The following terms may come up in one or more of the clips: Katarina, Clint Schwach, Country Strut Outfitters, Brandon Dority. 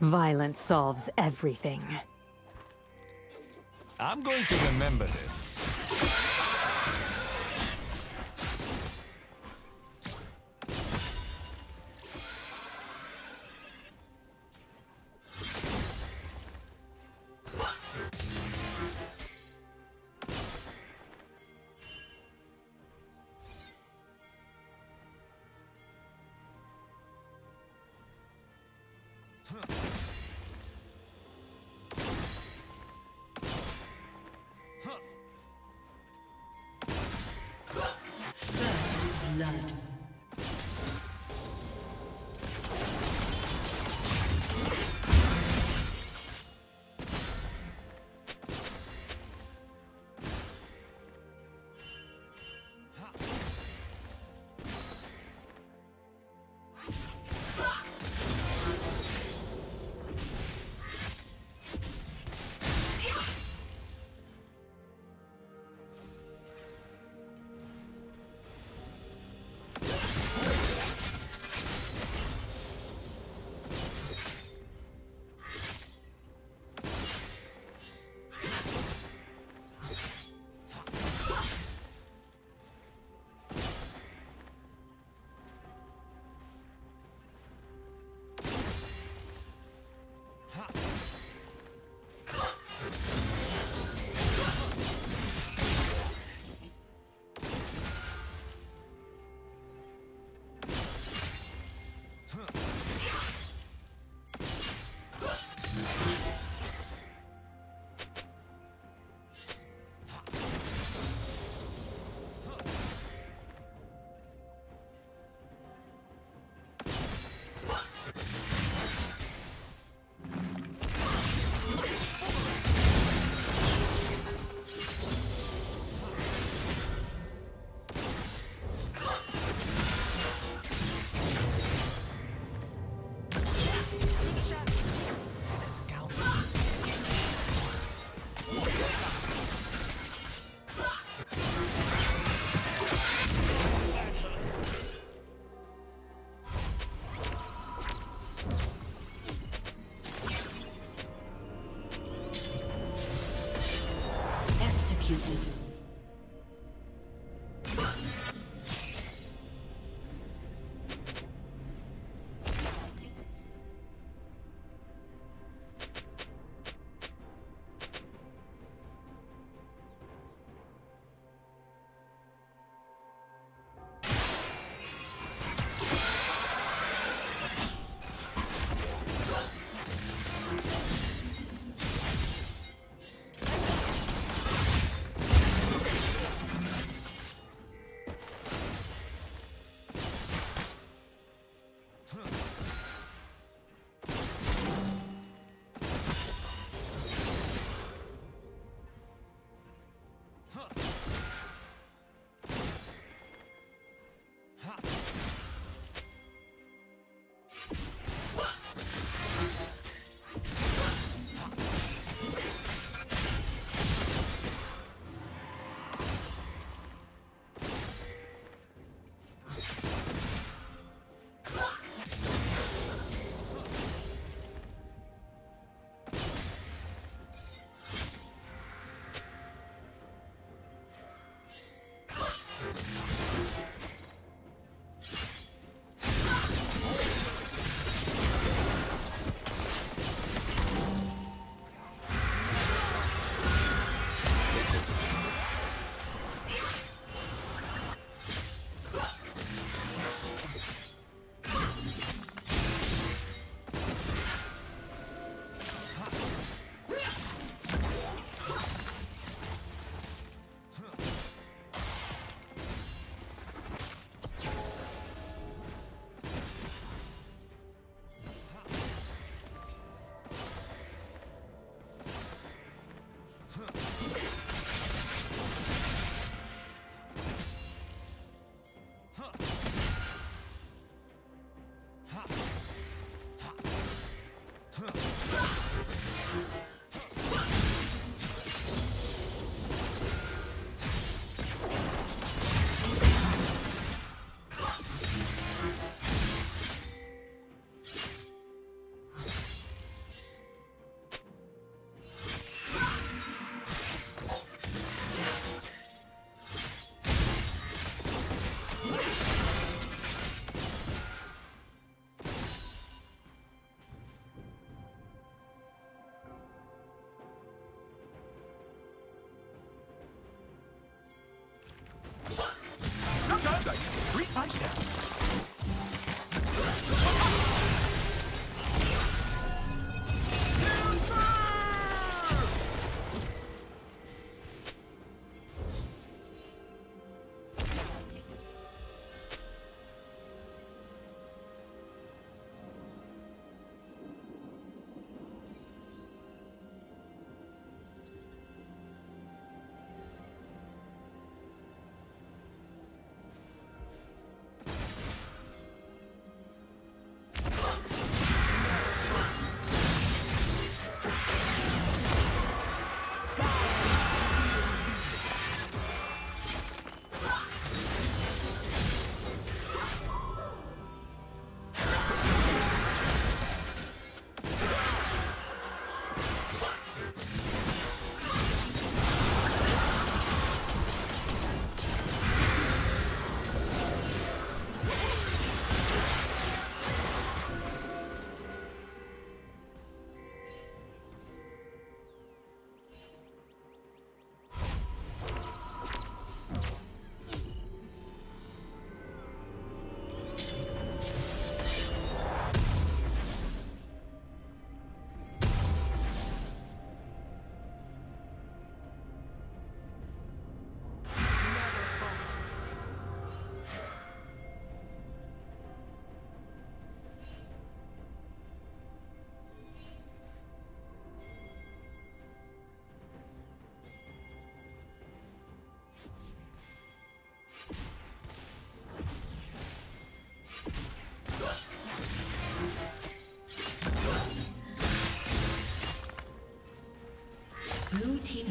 Violence solves everything. I'm going to remember this.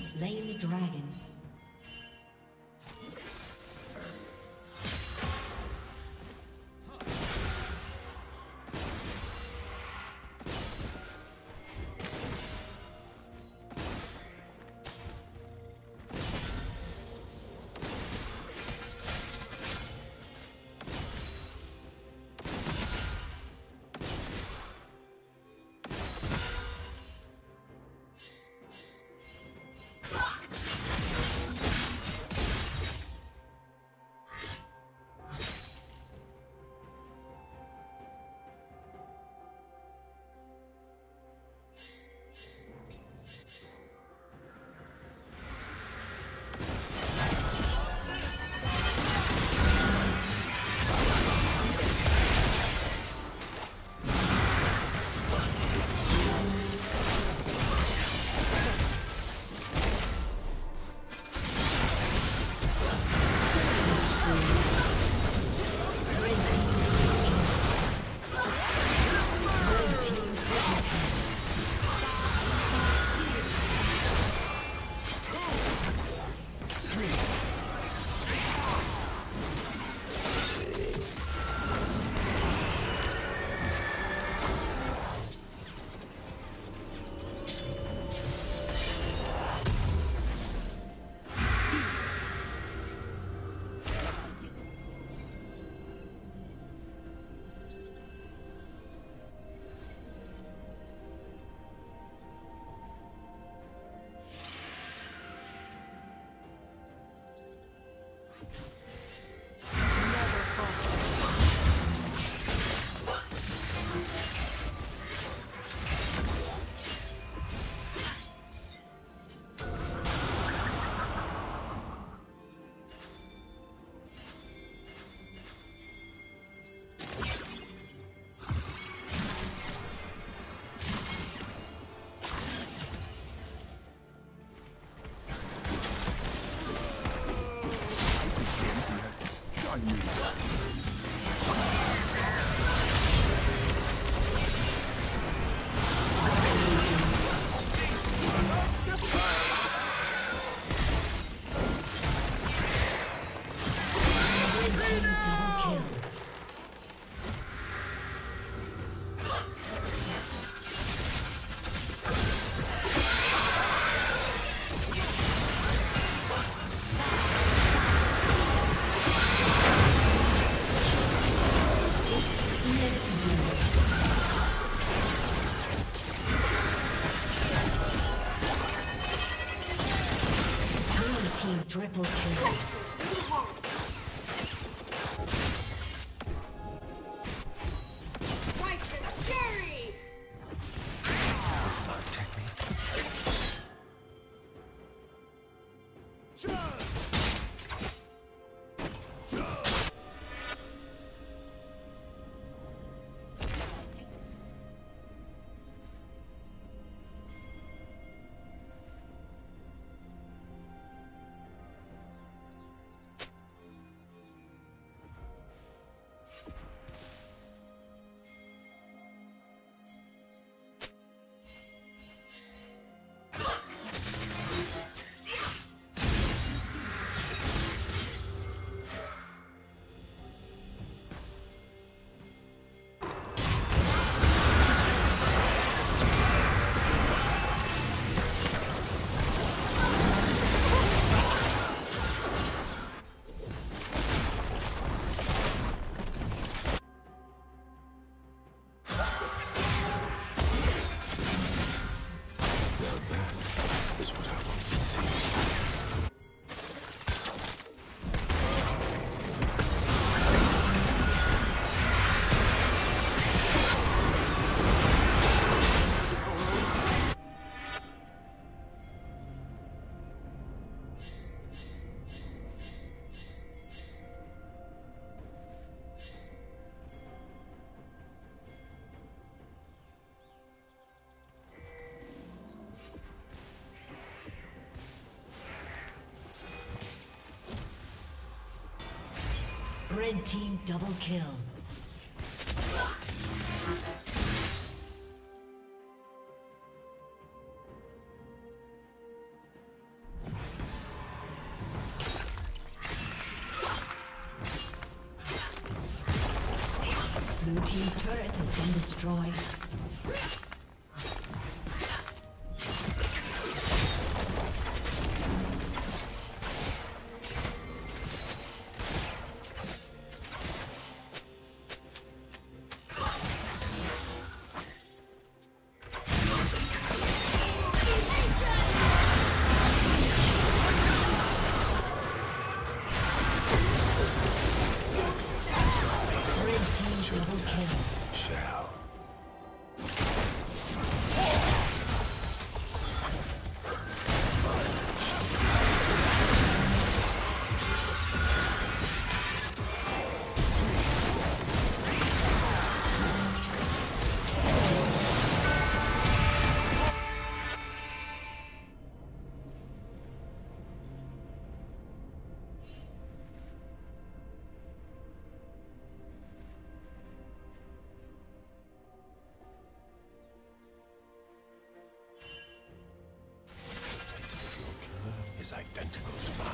has slain the dragon. Triple kill. Red team double kill. team's turret has been destroyed. Identical to mine.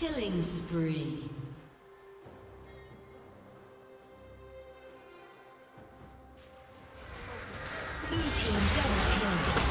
Killing spree. Blue team double kill.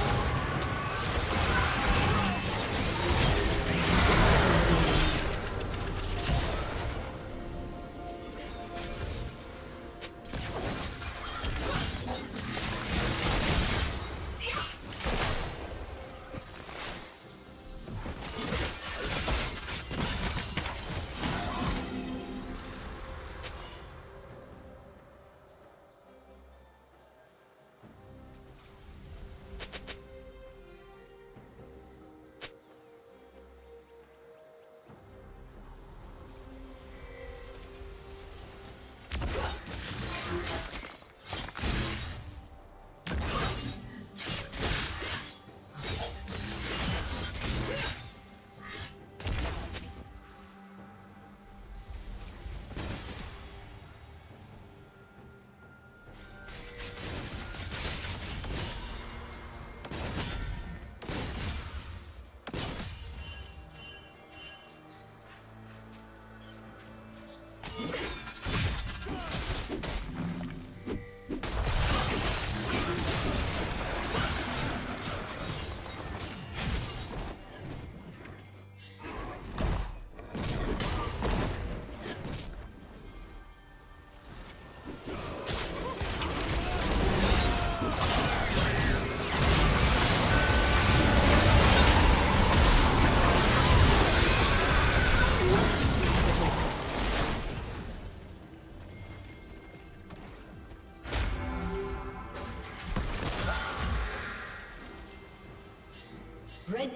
Red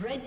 Red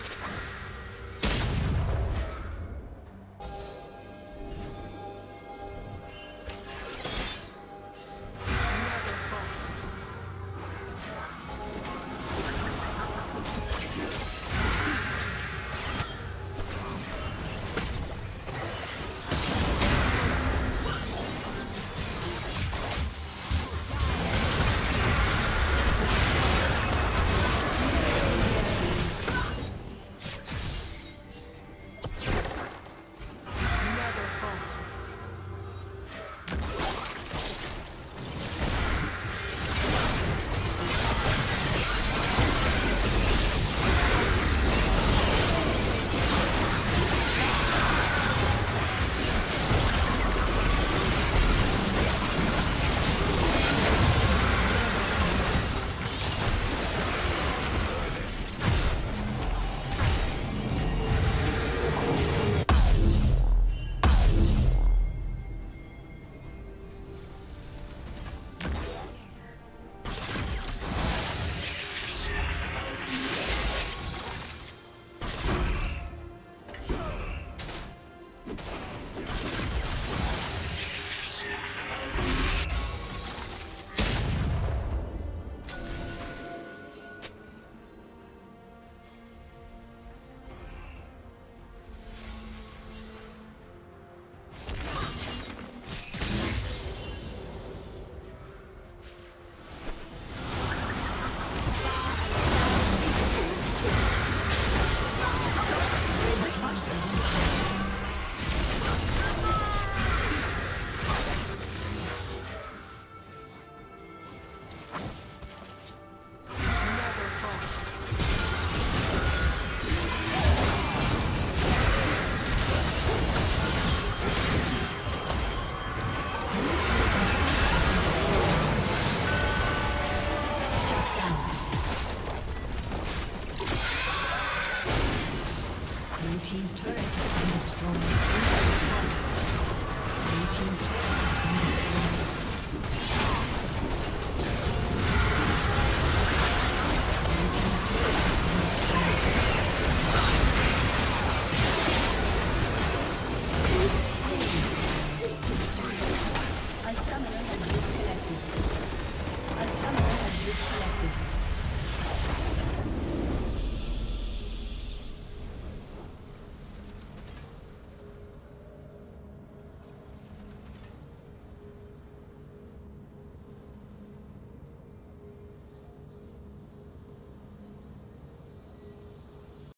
A summoner has disconnected.